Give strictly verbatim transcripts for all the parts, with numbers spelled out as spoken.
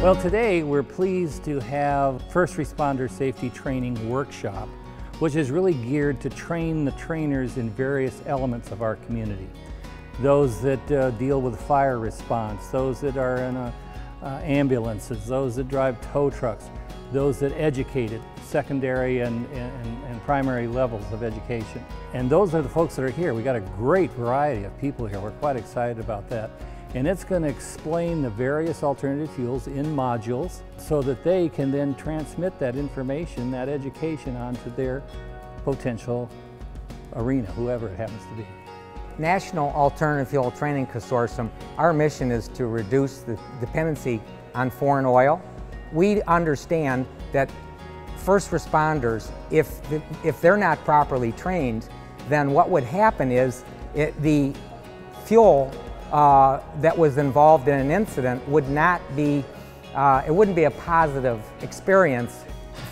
Well, today we're pleased to have First Responder Safety Training Workshop, which is really geared to train the trainers in various elements of our community. Those that uh, deal with fire response, those that are in a, uh, ambulances, those that drive tow trucks, those that educate at secondary and, and, and primary levels of education. And those are the folks that are here. We got a great variety of people here. We're quite excited about that. And it's going to explain the various alternative fuels in modules so that they can then transmit that information, that education, onto their potential arena, whoever it happens to be. National Alternative Fuel Training Consortium, our mission is to reduce the dependency on foreign oil. We understand that first responders, if, if they're not properly trained, then what would happen is it, the fuel Uh, that was involved in an incident would not be, uh, it wouldn't be a positive experience.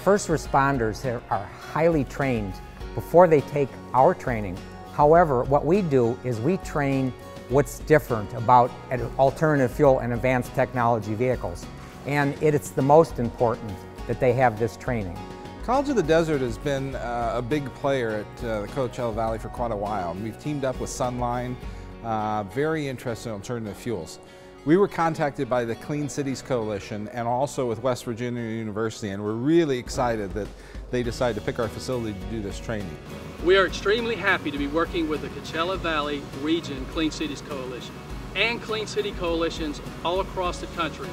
First responders are highly trained before they take our training. However, what we do is we train what's different about alternative fuel and advanced technology vehicles. And it's the most important that they have this training. College of the Desert has been uh, a big player at uh, the Coachella Valley for quite a while. We've teamed up with Sunline. Uh, very interested in alternative fuels. We were contacted by the Clean Cities Coalition and also with West Virginia University, and we're really excited that they decided to pick our facility to do this training. We are extremely happy to be working with the Coachella Valley Region Clean Cities Coalition and Clean City Coalitions all across the country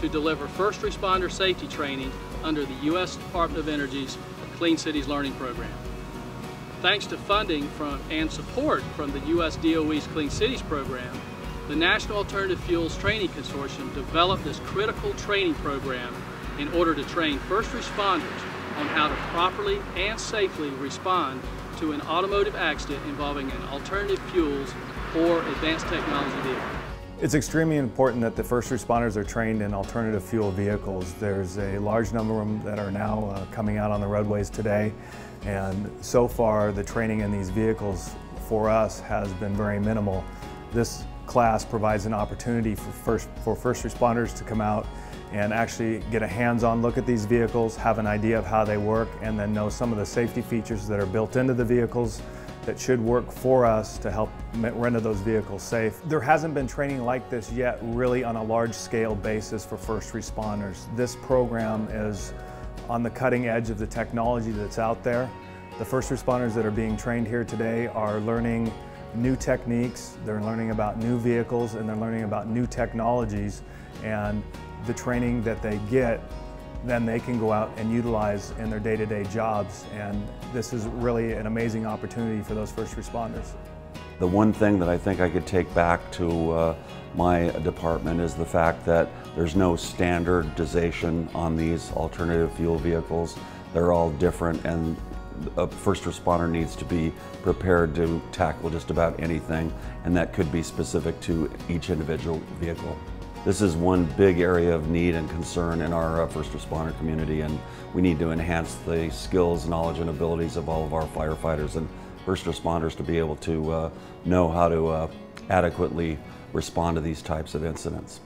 to deliver first responder safety training under the U S Department of Energy's Clean Cities Learning Program. Thanks to funding from and support from the U S D O E's Clean Cities Program, the National Alternative Fuels Training Consortium developed this critical training program in order to train first responders on how to properly and safely respond to an automotive accident involving an alternative fuels or advanced technology vehicle. It's extremely important that the first responders are trained in alternative fuel vehicles. There's a large number of them that are now uh, coming out on the roadways today, and so far the training in these vehicles for us has been very minimal. This class provides an opportunity for first, for first responders to come out and actually get a hands-on look at these vehicles, have an idea of how they work, and then know some of the safety features that are built into the vehicles that should work for us to help render those vehicles safe. There hasn't been training like this yet really on a large scale basis for first responders. This program is on the cutting edge of the technology that's out there. The first responders that are being trained here today are learning new techniques, they're learning about new vehicles, and they're learning about new technologies, and the training that they get then they can go out and utilize in their day-to-day jobs. And this is really an amazing opportunity for those first responders. The one thing that I think I could take back to uh, my department is the fact that there's no standardization on these alternative fuel vehicles. They're all different, and a first responder needs to be prepared to tackle just about anything, and that could be specific to each individual vehicle. This is one big area of need and concern in our first responder community, and we need to enhance the skills, knowledge, and abilities of all of our firefighters and first responders to be able to uh, know how to uh, adequately respond to these types of incidents.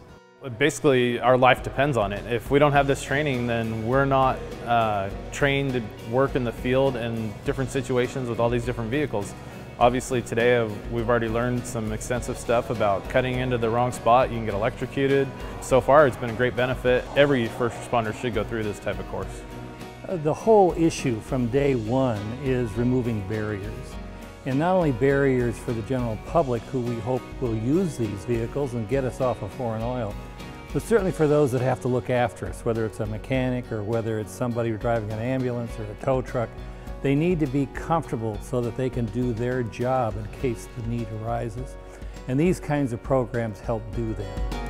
Basically, our life depends on it. If we don't have this training, then we're not uh, trained to work in the field in different situations with all these different vehicles. Obviously today uh, we've already learned some extensive stuff about cutting into the wrong spot, you can get electrocuted. So far it's been a great benefit. Every first responder should go through this type of course. Uh, the whole issue from day one is removing barriers. And not only barriers for the general public who we hope will use these vehicles and get us off of foreign oil, but certainly for those that have to look after us, whether it's a mechanic or whether it's somebody driving an ambulance or a tow truck. They need to be comfortable so that they can do their job in case the need arises. And these kinds of programs help do that.